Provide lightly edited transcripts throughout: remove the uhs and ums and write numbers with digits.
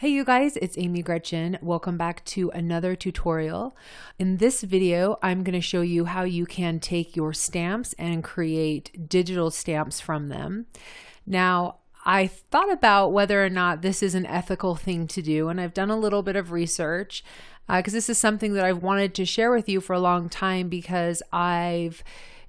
Hey you guys, it's Amy Gretchen. Welcome back to another tutorial. In this video, I'm going to show you how you can take your stamps and create digital stamps from them. Now, I thought about whether or not this is an ethical thing to do, and I've done a little bit of research because this is something that I've wanted to share with you for a long time because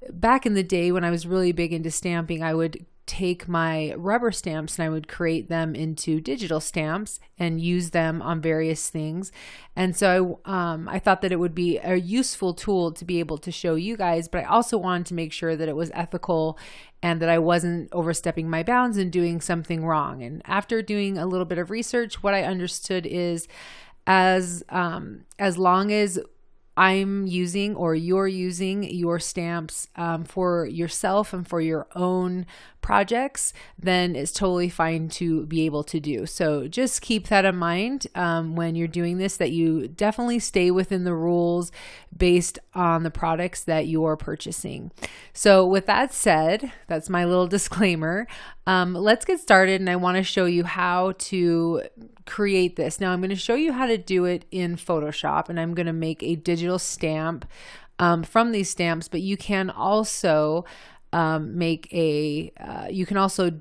back in the day when I was really big into stamping, I would take my rubber stamps and I would create them into digital stamps and use them on various things. And so I thought that it would be a useful tool to be able to show you guys, but I also wanted to make sure that it was ethical and that I wasn't overstepping my bounds and doing something wrong. And after doing a little bit of research, what I understood is as long as I'm using or you're using your stamps for yourself and for your own projects, then it's totally fine to be able to do. So just keep that in mind when you're doing this, that you definitely stay within the rules based on the products that you're purchasing. So with that said, that's my little disclaimer. Let's get started, and I want to show you how to create this. Now I'm going to show you how to do it in Photoshop, and I'm going to make a digital stamp from these stamps, but you can also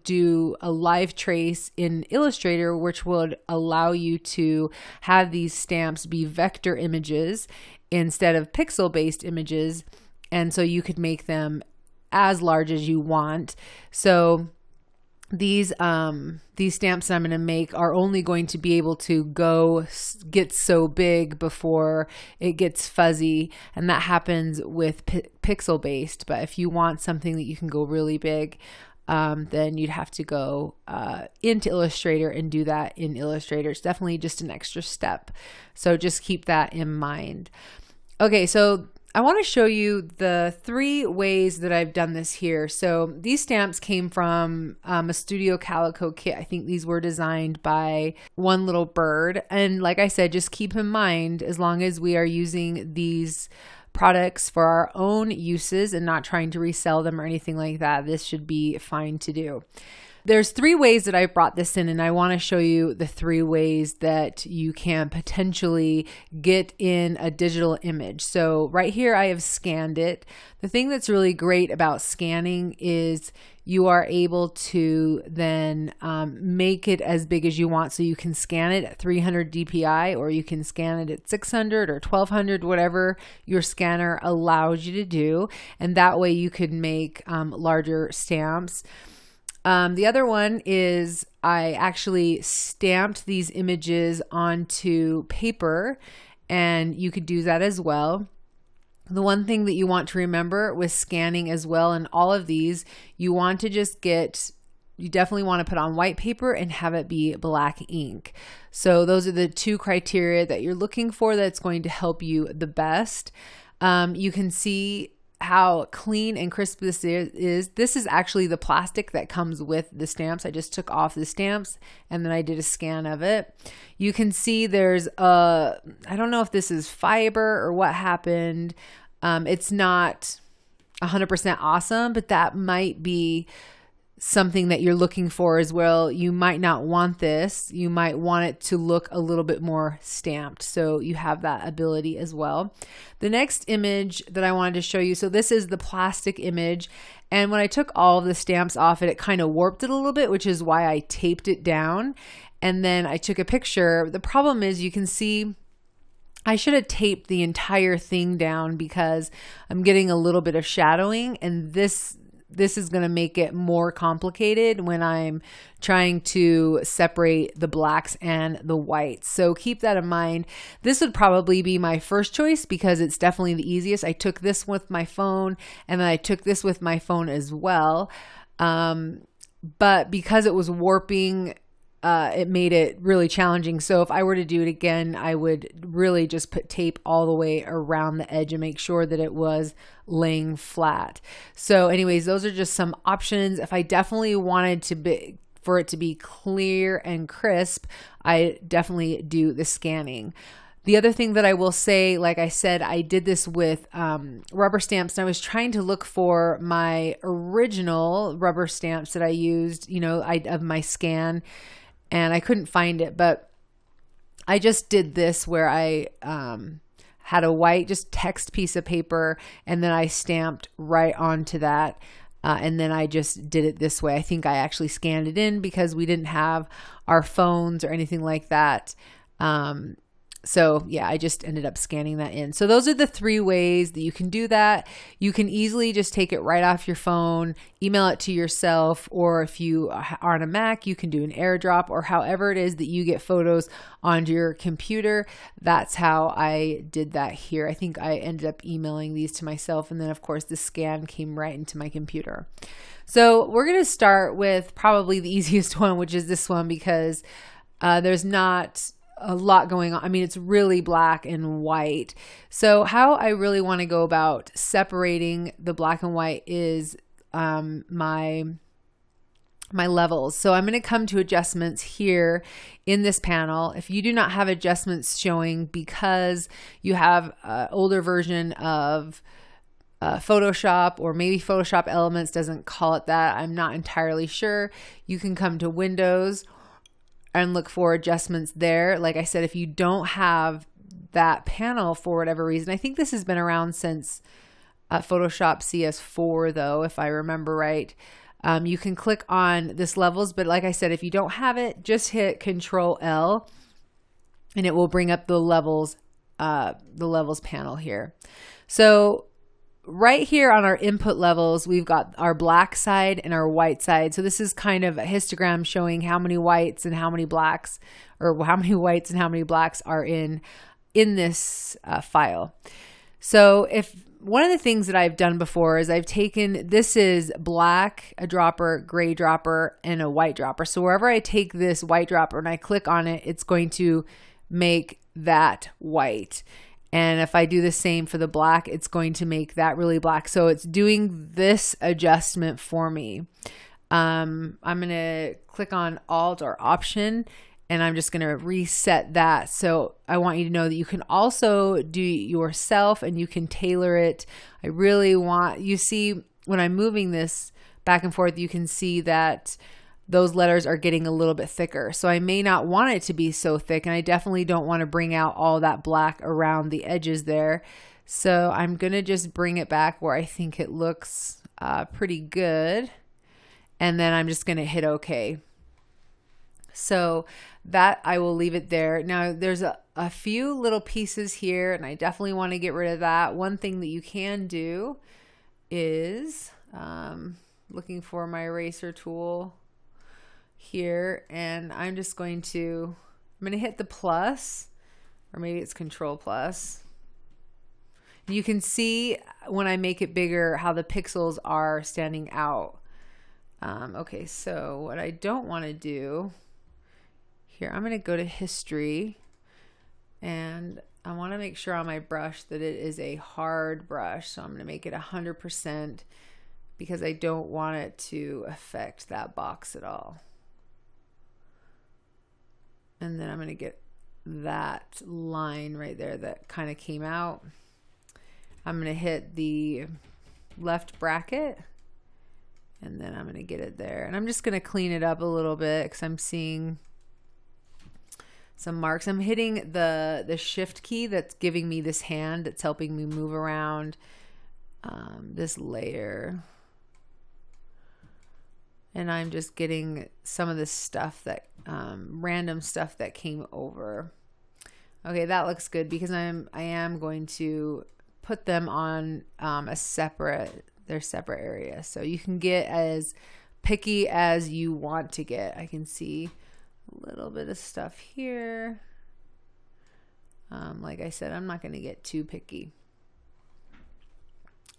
do a live trace in Illustrator, which would allow you to have these stamps be vector images instead of pixel based images. And so you could make them as large as you want. So these stamps that I'm going to make are only going to be able to get so big before it gets fuzzy, and that happens with pixel based. But if you want something that you can go really big, then you'd have to go into Illustrator and do that in Illustrator. It's definitely just an extra step, so just keep that in mind. Okay, so I want to show you the three ways that I've done this here. So these stamps came from a Studio Calico kit. I think these were designed by One Little Bird. And like I said, just keep in mind, as long as we are using these products for our own uses and not trying to resell them or anything like that, this should be fine to do. There's three ways that I brought this in, and I want to show you the three ways that you can potentially get in a digital image. So right here, I have scanned it. The thing that's really great about scanning is you are able to then make it as big as you want. So you can scan it at 300 DPI, or you can scan it at 600 or 1200, whatever your scanner allows you to do. And that way you could make larger stamps. The other one is I actually stamped these images onto paper, and you could do that as well. The one thing that you want to remember with scanning as well, and all of these, you want to just get, you definitely want to put on white paper and have it be black ink. So those are the two criteria that you're looking for that's going to help you the best. You can see how clean and crisp this is. This is actually the plastic that comes with the stamps. I just took off the stamps and then I did a scan of it. You can see there's a, I don't know if this is fiber or what happened. It's not 100% awesome, but that might be something that you're looking for as well. You might not want this. You might want it to look a little bit more stamped. So you have that ability as well. The next image that I wanted to show you, so this is the plastic image. And when I took all of the stamps off it, it kind of warped it a little bit, which is why I taped it down. And then I took a picture. The problem is you can see I should have taped the entire thing down because I'm getting a little bit of shadowing, and this is going to make it more complicated when I'm trying to separate the blacks and the whites. So keep that in mind. This would probably be my first choice because it's definitely the easiest. I took this with my phone, and then I took this with my phone as well. But because it was warping, it made it really challenging. So if I were to do it again, I would really just put tape all the way around the edge and make sure that it was laying flat. So anyways, those are just some options. If I definitely wanted for it to be clear and crisp, I definitely do the scanning. The other thing that I will say, like I said, I did this with rubber stamps, and I was trying to look for my original rubber stamps that I used, you know, of my scan. And I couldn't find it, but I just did this where I had a white just text piece of paper, and then I stamped right onto that. And then I just did it this way. I think I actually scanned it in because we didn't have our phones or anything like that. So yeah, I just ended up scanning that in. So those are the three ways that you can do that. You can easily just take it right off your phone, email it to yourself, or if you are on a Mac, you can do an AirDrop, or however it is that you get photos onto your computer. That's how I did that here. I think I ended up emailing these to myself, and then of course the scan came right into my computer. So we're gonna start with probably the easiest one, which is this one, because there's not a lot going on. I mean, it's really black and white. So how I really want to go about separating the black and white is my levels. So I'm going to come to adjustments here in this panel. If you do not have adjustments showing because you have an older version of Photoshop, or maybe Photoshop Elements doesn't call it that, I'm not entirely sure, you can come to Windows and look for adjustments there. Like I said, if you don't have that panel for whatever reason, I think this has been around since Photoshop CS4 though, if I remember right. You can click on this levels, but like I said, if you don't have it, just hit Control L and it will bring up the levels panel here. So right here on our input levels, we've got our black side and our white side. So this is kind of a histogram showing how many whites and how many blacks, or how many whites and how many blacks are in this file. So if one of the things that I've done before is I've taken, this is black, a dropper, gray dropper, and a white dropper. So wherever I take this white dropper and I click on it, it's going to make that white. And if I do the same for the black, it's going to make that really black. So it's doing this adjustment for me. I'm gonna click on Alt or Option, and I'm just gonna reset that. So I want you to know that you can also do it yourself and you can tailor it. I really want, you see when I'm moving this back and forth, you can see that those letters are getting a little bit thicker. So I may not want it to be so thick, and I definitely don't want to bring out all that black around the edges there. So I'm gonna just bring it back where I think it looks pretty good. And then I'm just gonna hit okay. So that, I will leave it there. Now there's a few little pieces here, and I definitely want to get rid of that. One thing that you can do is, looking for my eraser tool here, and I'm just going to, I'm going to hit the plus, or maybe it's Control plus. You can see when I make it bigger how the pixels are standing out. Okay, so what I don't want to do here, I'm going to go to history, and I want to make sure on my brush that it is a hard brush. So I'm going to make it 100% because I don't want it to affect that box at all. And then I'm going to get that line right there that kind of came out. I'm going to hit the left bracket, and then I'm going to get it there. And I'm just going to clean it up a little bit because I'm seeing some marks. I'm hitting the shift key that's giving me this hand that's helping me move around this layer. And I'm just getting some of this stuff that, random stuff that came over. Okay, that looks good because I am going to put them on their separate area. So you can get as picky as you want to get. I can see a little bit of stuff here. Like I said, I'm not going to get too picky.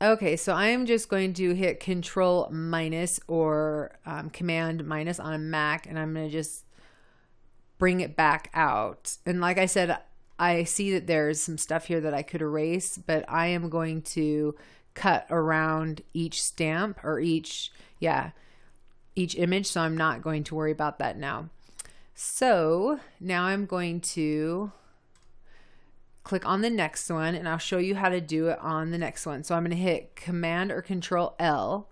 Okay, so I am just going to hit Control minus or Command minus on a Mac, and I'm going to just bring it back out. And like I said, I see that there's some stuff here that I could erase, but I am going to cut around each stamp or each image, so I'm not going to worry about that now. So now I'm going to click on the next one, and I'll show you how to do it on the next one. So I'm going to hit Command or Control L.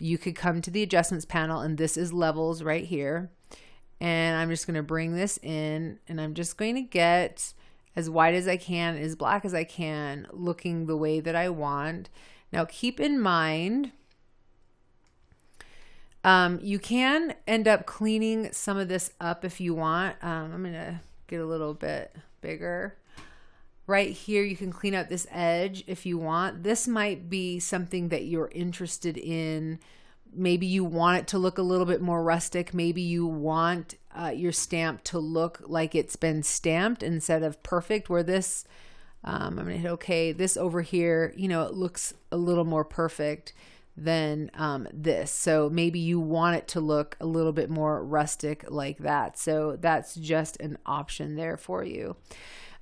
You could come to the adjustments panel, and this is levels right here. and I'm just going to bring this in, and I'm just going to get as wide as I can, as black as I can, looking the way that I want. Now keep in mind, you can end up cleaning some of this up if you want. I'm going to get a little bit bigger. Right here, you can clean up this edge if you want. This might be something that you're interested in. Maybe you want it to look a little bit more rustic. Maybe you want your stamp to look like it's been stamped instead of perfect, where this, I'm gonna hit okay, this over here, you know, it looks a little more perfect than this. So maybe you want it to look a little bit more rustic like that. So that's just an option there for you.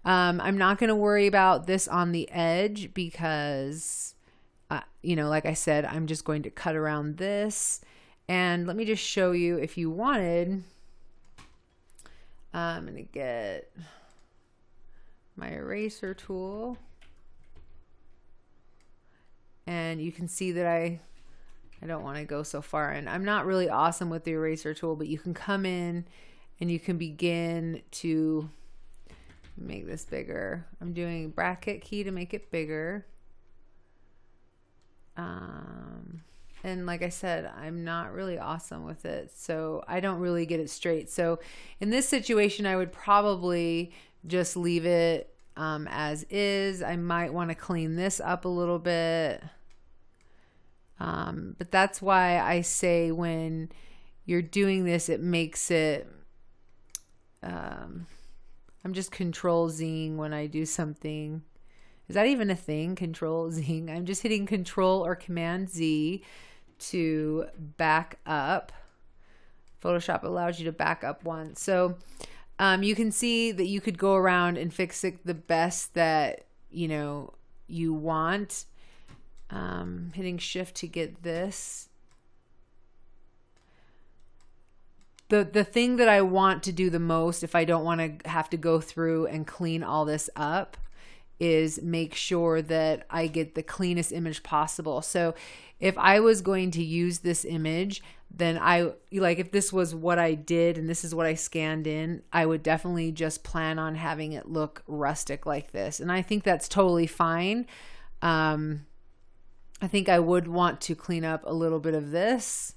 I'm not going to worry about this on the edge because, you know, like I said, I'm just going to cut around this. And let me just show you, if you wanted, I'm going to get my eraser tool. And you can see that I don't want to go so far in. I'm not really awesome with the eraser tool, but you can come in and you can begin to make this bigger. I'm doing bracket key to make it bigger. And like I said, I'm not really awesome with it, so I don't really get it straight. So in this situation, I would probably just leave it as is. I might want to clean this up a little bit. But that's why I say when you're doing this, it makes it, I'm just Control-Zing when I do something. Is that even a thing? Control-Zing. I'm just hitting Control or Command-Z to back up. Photoshop allows you to back up once. So you can see that you could go around and fix it the best that you know you want. Hitting Shift to get this. The thing that I want to do the most, if I don't want to have to go through and clean all this up, is make sure that I get the cleanest image possible. So if I was going to use this image, then I, like if this was what I did and this is what I scanned in, I would definitely just plan on having it look rustic like this. And I think that's totally fine. I think I would want to clean up a little bit of this,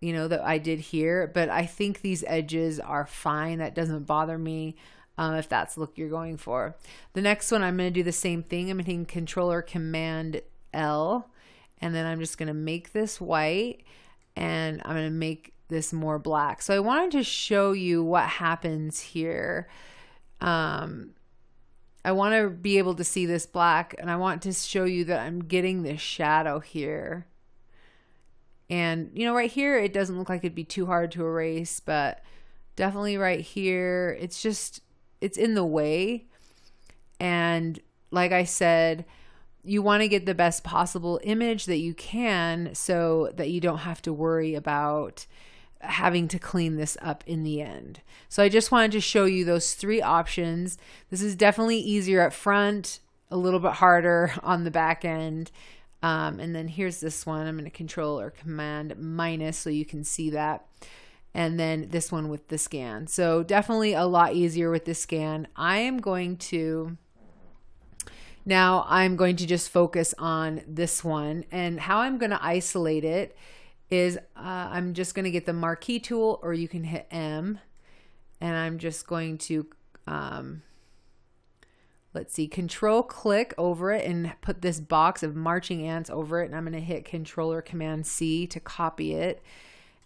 you know, that I did here, but I think these edges are fine. That doesn't bother me if that's the look you're going for. The next one, I'm going to do the same thing. I'm going to hit Control or Command L, and then I'm just going to make this white, and I'm going to make this more black. So I wanted to show you what happens here. I want to be able to see this black, and I want to show you that I'm getting this shadow here. And you know, right here, it doesn't look like it'd be too hard to erase, but definitely right here, it's just, it's in the way. And like I said, you want to get the best possible image that you can so that you don't have to worry about having to clean this up in the end. So I just wanted to show you those three options. This is definitely easier up front, a little bit harder on the back end. And then here's this one. I'm going to Control or Command minus so you can see that. And then this one with the scan. So definitely a lot easier with the scan. I am going to, now I'm going to just focus on this one. And how I'm going to isolate it is I'm just going to get the marquee tool, or you can hit M. And I'm just going to, let's see, Control click over it and put this box of marching ants over it. And I'm going to hit Control or Command C to copy it.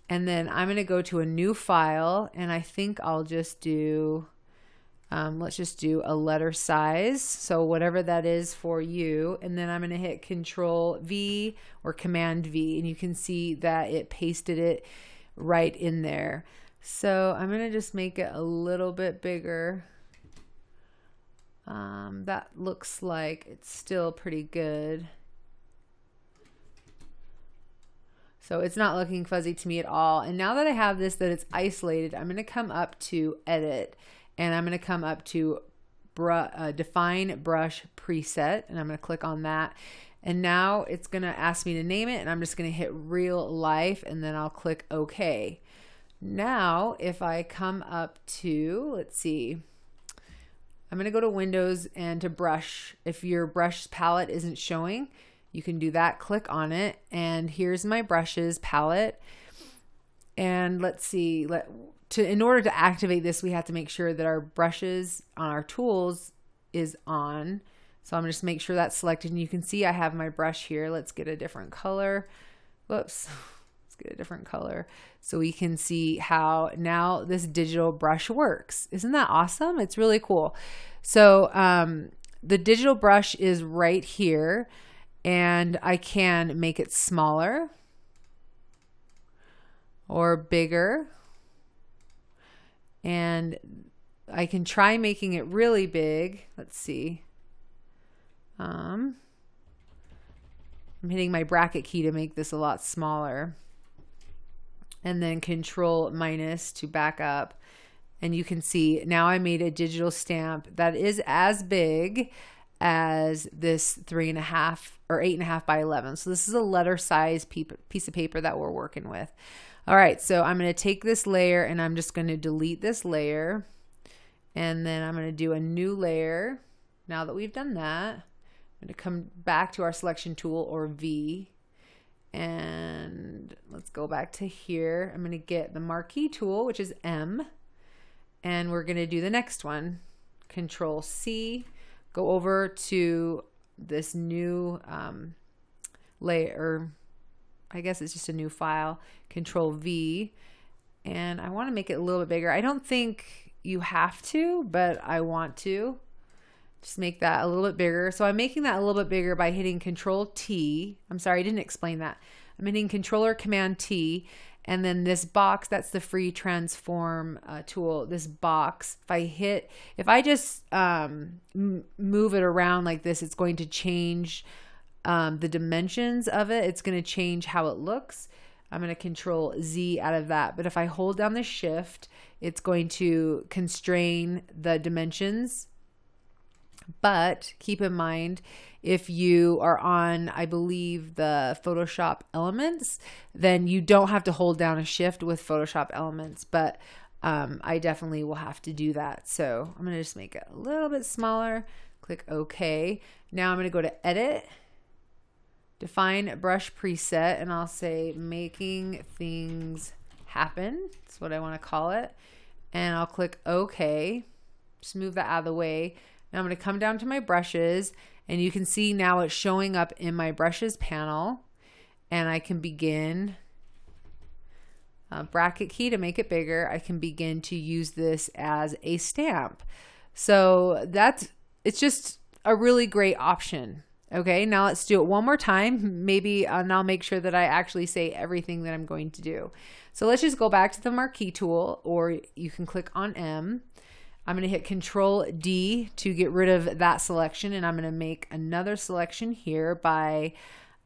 And then I'm going to go to a new file. And I think I'll just do, let's just do a letter size. So whatever that is for you. And then I'm going to hit Control V or Command V. And you can see that it pasted it right in there. So I'm going to just make it a little bit bigger. That looks like it's still pretty good. So it's not looking fuzzy to me at all. And now that I have this, that it's isolated, I'm going to come up to Edit, and I'm going to come up to Define Brush Preset, and I'm going to click on that. And now it's going to ask me to name it, and I'm just going to hit Real Life, and then I'll click OK. Now, if I come up to, let's see, I'm going to go to Windows and to Brush. If your brush palette isn't showing, you can do that. Click on it. And here's my brushes palette. And let's see, in order to activate this, we have to make sure that our brushes on our tools is on. So I'm going to just make sure that's selected. And you can see I have my brush here. Let's get a different color. Whoops. Let's get a different color. So we can see how now this digital brush works. Isn't that awesome? It's really cool. So the digital brush is right here. And I can make it smaller or bigger. And I can try making it really big. Let's see. I'm hitting my bracket key to make this a lot smaller, and then Control- to back up. And you can see now I made a digital stamp that is as big as this 3.5 or 8.5 by 11. So this is a letter size piece of paper that we're working with. All right, so I'm going to take this layer and I'm just going to delete this layer, and then I'm going to do a new layer. Now that we've done that, I'm going to come back to our selection tool or V, and let's go back to here. I'm going to get the marquee tool, which is M, and we're going to do the next one. Control-C, go over to this new layer. I guess it's just a new file. Control-V, and I want to make it a little bit bigger. I don't think you have to, but I want to. Just make that a little bit bigger. So I'm making that a little bit bigger by hitting Control-T. I'm sorry, I didn't explain that. I'm hitting Control or Command-T, and then this box, that's the free transform tool, this box. If I hit, if I just move it around like this, it's going to change the dimensions of it. It's going to change how it looks. I'm going to Control-Z out of that. But if I hold down the Shift, it's going to constrain the dimensions. But keep in mind, if you are on, I believe, the Photoshop Elements, then you don't have to hold down a Shift with Photoshop Elements, but I definitely will have to do that. So I'm going to just make it a little bit smaller. Click OK. Now I'm going to go to Edit, Define Brush Preset, and I'll say Making Things Happen. That's what I want to call it. And I'll click OK. Just move that out of the way. Now I'm going to come down to my brushes, and you can see now it's showing up in my brushes panel, and I can begin bracket key to make it bigger. I can begin to use this as a stamp. So it's just a really great option. Okay, now let's do it one more time, maybe, and I'll make sure that I actually say everything that I'm going to do. So let's just go back to the marquee tool, or you can click on M. I'm going to hit Control-D to get rid of that selection, and I'm going to make another selection here by,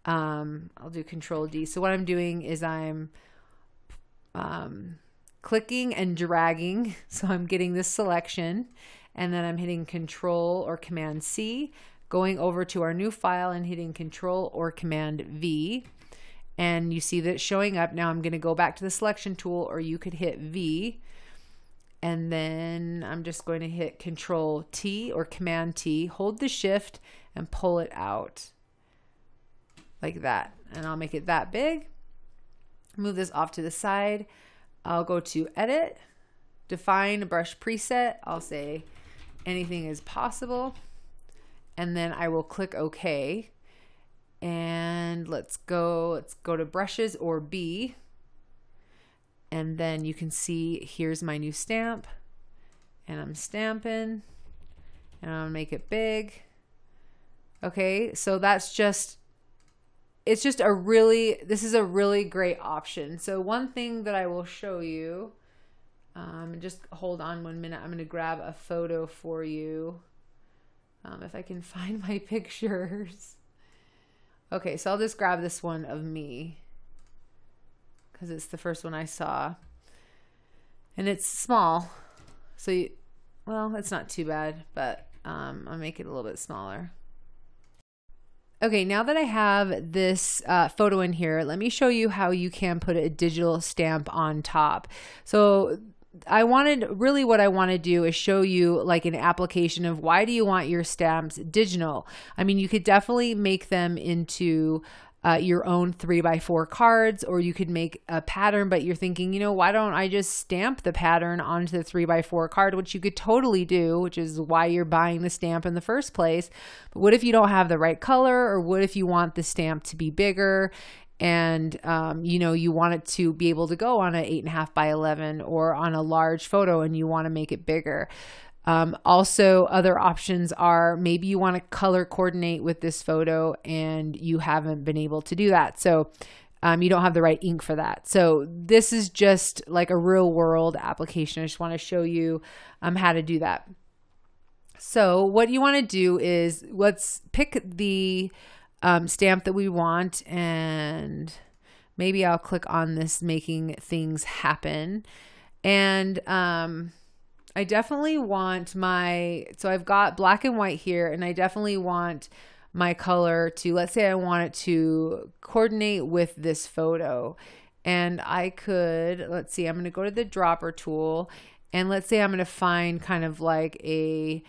I'll do Control-D. So what I'm doing is I'm clicking and dragging. So I'm getting this selection, and then I'm hitting Control or Command-C, going over to our new file and hitting Control or Command-V. And you see that it's showing up. Now I'm going to go back to the selection tool, or you could hit V. And then I'm just going to hit Control-T or Command-T, hold the Shift, and pull it out like that. And I'll make it that big. Move this off to the side. I'll go to Edit, Define Brush Preset. I'll say Anything is Possible. And then I will click OK. And let's go to Brushes or B. And then you can see here's my new stamp, and I'm stamping, and I'll make it big. Okay, so that's just, it's just a really, this is a really great option. So one thing that I will show you, just hold on 1 minute, I'm going to grab a photo for you, if I can find my pictures. Okay, so I'll just grab this one of me, because it's the first one I saw, and it's small, so you, well, it's not too bad, but I'll make it a little bit smaller. Okay, now that I have this photo in here, let me show you how you can put a digital stamp on top. So what I want to do is show you like an application of why do you want your stamps digital. I mean, you could definitely make them into your own 3x4 cards, or you could make a pattern, but you're thinking, you know, why don't I just stamp the pattern onto the 3x4 card, which you could totally do, which is why you're buying the stamp in the first place. But what if you don't have the right color, or what if you want the stamp to be bigger and you know, you want it to be able to go on an 8.5 by 11 or on a large photo and you want to make it bigger. Also, other options are maybe you want to color coordinate with this photo and you haven't been able to do that. So you don't have the right ink for that. So this is just like a real world application. I just want to show you how to do that. So what you want to do is let's pick the stamp that we want, and maybe I'll click on this making things happen. And I definitely want my, so I've got black and white here, and I definitely want my color to, let's say I want it to coordinate with this photo. And I could, let's see, I'm going to go to the dropper tool, and let's say I'm going to find kind of like a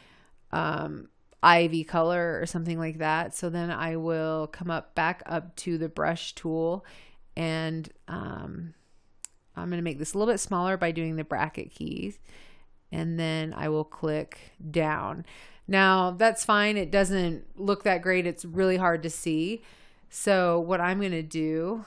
ivy color or something like that. So then I will come up back up to the brush tool, and I'm going to make this a little bit smaller by doing the bracket keys. And then I will click down. Now that's fine, it doesn't look that great, it's really hard to see. So what I'm gonna do,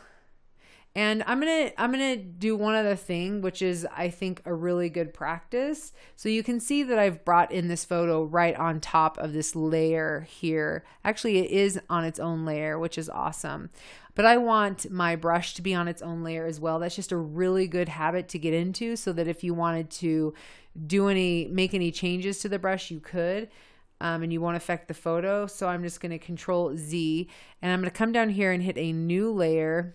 and I'm gonna do one other thing, which is I think a really good practice. So you can see that I've brought in this photo right on top of this layer here. Actually, it is on its own layer, which is awesome. But I want my brush to be on its own layer as well. That's just a really good habit to get into, so that if you wanted to do any, make any changes to the brush, you could, and you won't affect the photo. So I'm just gonna Control Z, and I'm gonna come down here and hit a new layer,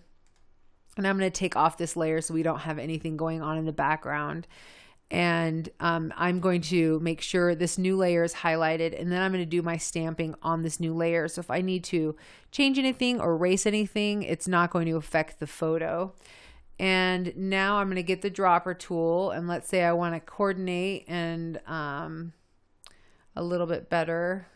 and I'm gonna take off this layer so we don't have anything going on in the background. And I'm going to make sure this new layer is highlighted, and then I'm going to do my stamping on this new layer. So if I need to change anything or erase anything, it's not going to affect the photo. And now I'm going to get the dropper tool, and let's say I want to coordinate and a little bit better.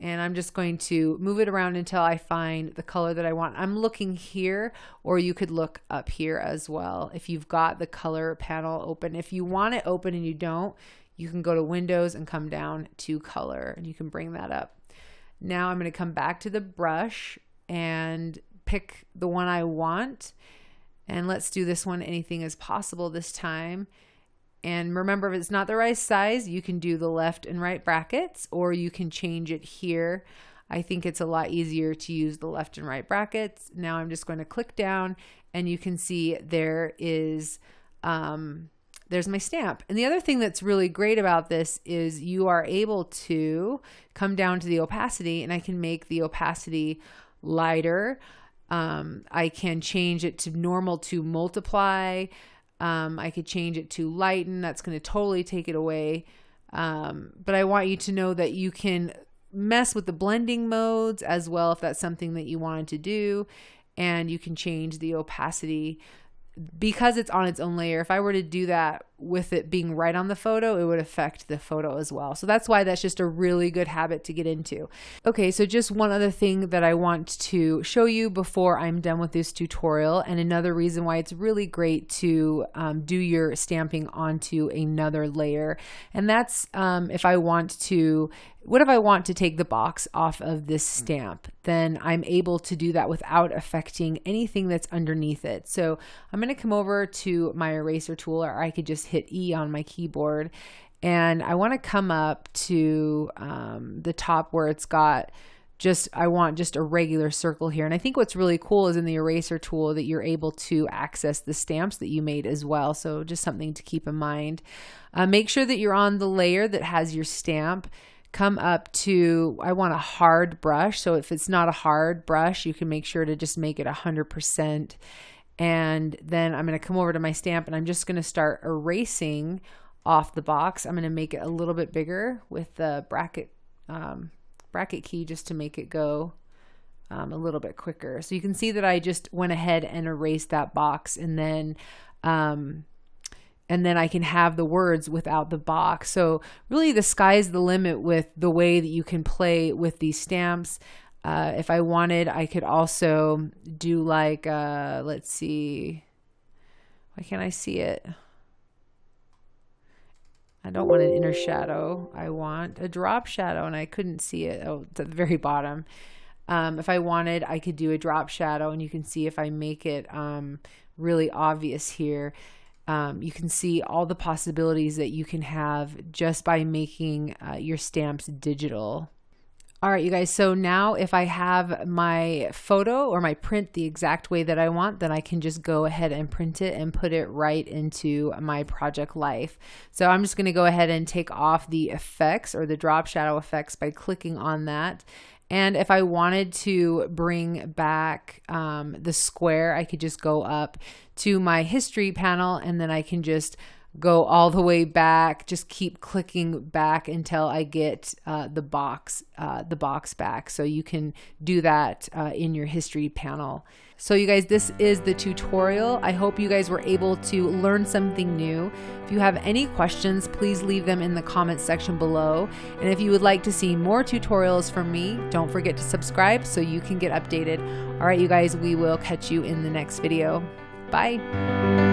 And I'm just going to move it around until I find the color that I want. I'm looking here, or you could look up here as well if you've got the color panel open. If you want it open and you don't, you can go to Windows and come down to color, and you can bring that up. Now I'm going to come back to the brush and pick the one I want. And let's do this one, anything is possible this time. And remember, if it's not the right size, you can do the left and right brackets, or you can change it here. I think it's a lot easier to use the left and right brackets. Now I'm just going to click down, and you can see there is, there's my stamp. And the other thing that's really great about this is you are able to come down to the opacity, and I can make the opacity lighter. I can change it to normal to multiply. I could change it to lighten. That's going to totally take it away. But I want you to know that you can mess with the blending modes as well, if that's something that you wanted to do. And you can change the opacity because it's on its own layer. If I were to do that with it being right on the photo, it would affect the photo as well. So that's why that's just a really good habit to get into. Okay, so just one other thing that I want to show you before I'm done with this tutorial, and another reason why it's really great to do your stamping onto another layer, and that's what if I want to take the box off of this stamp, then I'm able to do that without affecting anything that's underneath it. So I'm going to come over to my eraser tool, or I could just hit E on my keyboard, and I want to come up to the top where it's got just, I want just a regular circle here. And I think what's really cool is in the eraser tool that you're able to access the stamps that you made as well. So just something to keep in mind. Make sure that you're on the layer that has your stamp. Come up to, I want a hard brush. So if it's not a hard brush, you can make sure to just make it 100%. And then I'm going to come over to my stamp, and I'm just going to start erasing off the box. I'm going to make it a little bit bigger with the bracket bracket key just to make it go a little bit quicker. So you can see that I just went ahead and erased that box, and then I can have the words without the box. So really the sky's the limit with the way that you can play with these stamps. If I wanted, I could also do like, let's see, why can't I see it? I don't want an inner shadow. I want a drop shadow, and I couldn't see it. Oh, it's at the very bottom. If I wanted, I could do a drop shadow, and you can see if I make it really obvious here, you can see all the possibilities that you can have just by making your stamps digital. All right, you guys, so now if I have my photo or my print the exact way that I want, then I can just go ahead and print it and put it right into my Project Life. So I'm just gonna go ahead and take off the effects or the drop shadow effects by clicking on that. And if I wanted to bring back the square, I could just go up to my history panel, and then I can just go all the way back, just keep clicking back until I get the box back. So you can do that in your history panel. So you guys, this is the tutorial. I hope you guys were able to learn something new. If you have any questions, please leave them in the comments section below. And if you would like to see more tutorials from me, don't forget to subscribe so you can get updated. All right, you guys, we will catch you in the next video. Bye.